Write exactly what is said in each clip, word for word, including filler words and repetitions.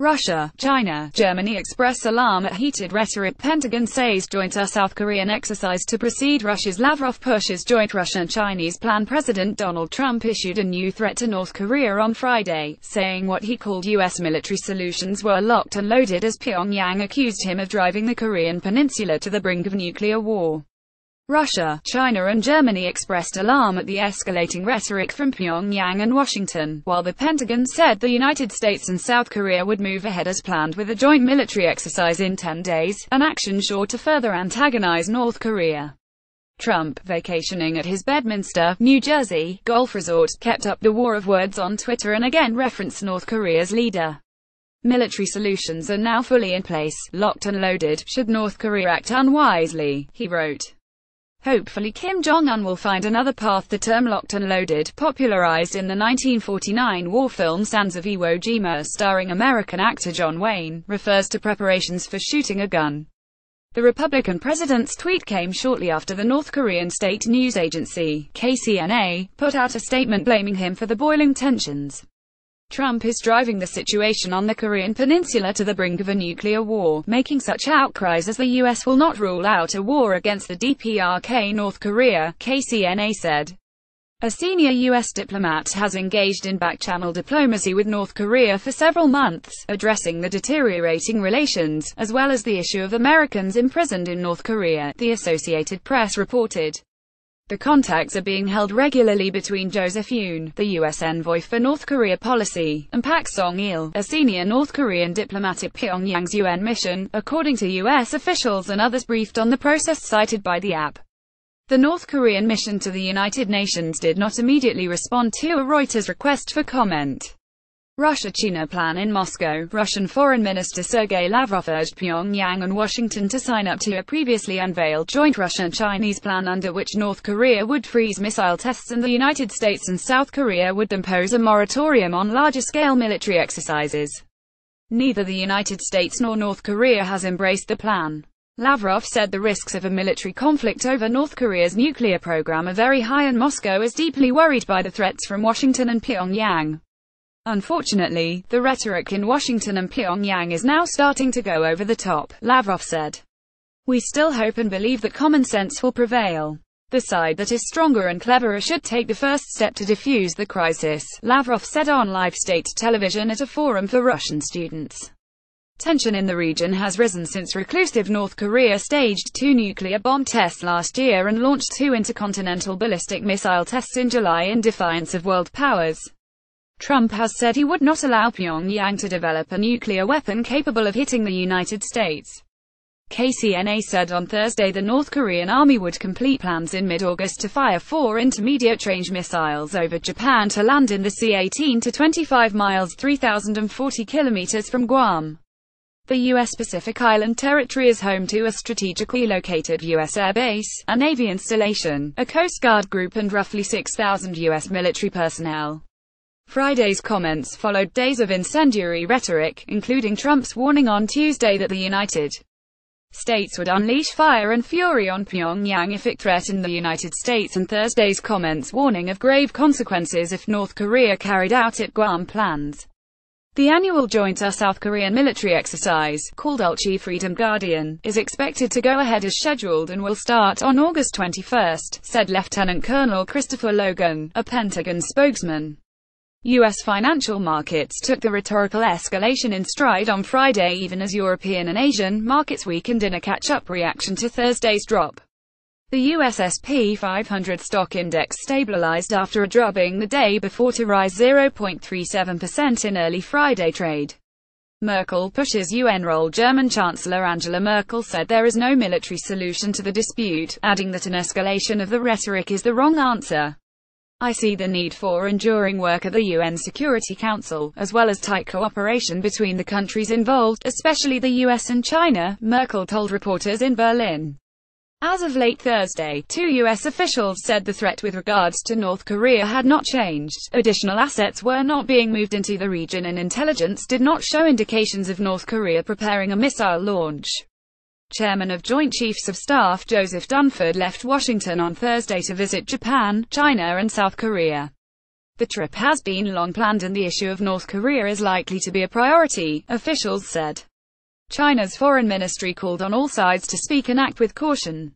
Russia, China, Germany express alarm at heated rhetoric. Pentagon says joint South Korean exercise to proceed. Russia's Lavrov pushes joint Russian-Chinese plan. President Donald Trump issued a new threat to North Korea on Friday, saying what he called U S military solutions were locked and loaded as Pyongyang accused him of driving the Korean peninsula to the brink of nuclear war. Russia, China and Germany expressed alarm at the escalating rhetoric from Pyongyang and Washington, while the Pentagon said the United States and South Korea would move ahead as planned with a joint military exercise in ten days, an action sure to further antagonize North Korea. Trump, vacationing at his Bedminster, New Jersey, golf resort, kept up the war of words on Twitter and again referenced North Korea's leader. Military solutions are now fully in place, locked and loaded, should North Korea act unwisely, he wrote. Hopefully Kim Jong-un will find another path. The term locked and loaded, popularized in the nineteen forty-nine war film Sands of Iwo Jima starring American actor John Wayne, refers to preparations for shooting a gun. The Republican president's tweet came shortly after the North Korean state news agency, K C N A, put out a statement blaming him for the boiling tensions. Trump is driving the situation on the Korean peninsula to the brink of a nuclear war, making such outcries as the U S will not rule out a war against the D P R K. North Korea, K C N A said. A senior U S diplomat has engaged in back-channel diplomacy with North Korea for several months, addressing the deteriorating relations, as well as the issue of Americans imprisoned in North Korea, the Associated Press reported. The contacts are being held regularly between Joseph Yoon, the U S envoy for North Korea policy, and Pak Song Il, a senior North Korean diplomat at Pyongyang's U N mission, according to U S officials and others briefed on the process cited by the app. The North Korean mission to the United Nations did not immediately respond to a Reuters request for comment. Russia-China plan in Moscow. Russian Foreign Minister Sergei Lavrov urged Pyongyang and Washington to sign up to a previously unveiled joint Russian-Chinese plan under which North Korea would freeze missile tests and the United States and South Korea would impose a moratorium on larger-scale military exercises. Neither the United States nor North Korea has embraced the plan. Lavrov said the risks of a military conflict over North Korea's nuclear program are very high and Moscow is deeply worried by the threats from Washington and Pyongyang. Unfortunately, the rhetoric in Washington and Pyongyang is now starting to go over the top, Lavrov said. We still hope and believe that common sense will prevail. The side that is stronger and cleverer should take the first step to defuse the crisis, Lavrov said on live state television at a forum for Russian students. Tension in the region has risen since reclusive North Korea staged two nuclear bomb tests last year and launched two intercontinental ballistic missile tests in July in defiance of world powers. Trump has said he would not allow Pyongyang to develop a nuclear weapon capable of hitting the United States. K C N A said on Thursday the North Korean army would complete plans in mid-August to fire four intermediate-range missiles over Japan to land in the sea eighteen to twenty-five miles three thousand forty kilometers from Guam. The U S Pacific Island Territory is home to a strategically located U S airbase, a Navy installation, a Coast Guard group and roughly six thousand U S military personnel. Friday's comments followed days of incendiary rhetoric, including Trump's warning on Tuesday that the United States would unleash fire and fury on Pyongyang if it threatened the United States, and Thursday's comments warning of grave consequences if North Korea carried out its Guam plans. The annual joint South Korean military exercise, called Ulchi Freedom Guardian, is expected to go ahead as scheduled and will start on August twenty-first, said Lieutenant Colonel Christopher Logan, a Pentagon spokesman. U S financial markets took the rhetorical escalation in stride on Friday even as European and Asian markets weakened in a catch-up reaction to Thursday's drop. The U S S and P five hundred stock index stabilized after a drubbing the day before to rise zero point three seven percent in early Friday trade. Merkel pushes U N role. German Chancellor Angela Merkel said there is no military solution to the dispute, adding that an escalation of the rhetoric is the wrong answer. I see the need for enduring work at the U N Security Council, as well as tight cooperation between the countries involved, especially the U S and China, Merkel told reporters in Berlin. As of late Thursday, two U S officials said the threat with regards to North Korea had not changed, additional assets were not being moved into the region and intelligence did not show indications of North Korea preparing a missile launch. Chairman of Joint Chiefs of Staff Joseph Dunford left Washington on Thursday to visit Japan, China and South Korea. The trip has been long planned and the issue of North Korea is likely to be a priority, officials said. China's foreign ministry called on all sides to speak and act with caution.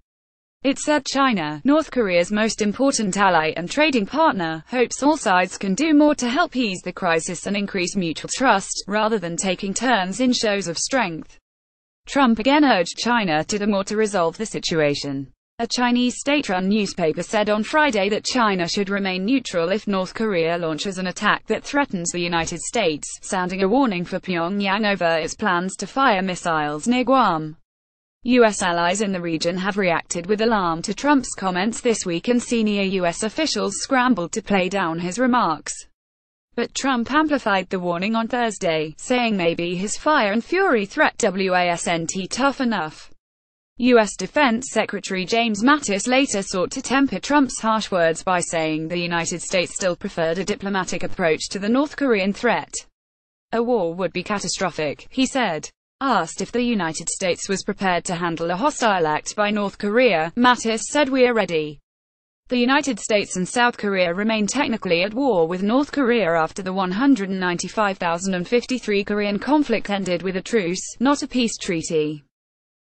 It said China, North Korea's most important ally and trading partner, hopes all sides can do more to help ease the crisis and increase mutual trust, rather than taking turns in shows of strength. Trump again urged China to do more to resolve the situation. A Chinese state-run newspaper said on Friday that China should remain neutral if North Korea launches an attack that threatens the United States, sounding a warning for Pyongyang over its plans to fire missiles near Guam. U S allies in the region have reacted with alarm to Trump's comments this week, and senior U S officials scrambled to play down his remarks. But Trump amplified the warning on Thursday, saying maybe his fire and fury threat wasn't tough enough. U S Defense Secretary James Mattis later sought to temper Trump's harsh words by saying the United States still preferred a diplomatic approach to the North Korean threat. A war would be catastrophic, he said. Asked if the United States was prepared to handle a hostile act by North Korea, Mattis said we are ready. The United States and South Korea remain technically at war with North Korea after the one hundred ninety-five thousand fifty-three Korean conflict ended with a truce, not a peace treaty.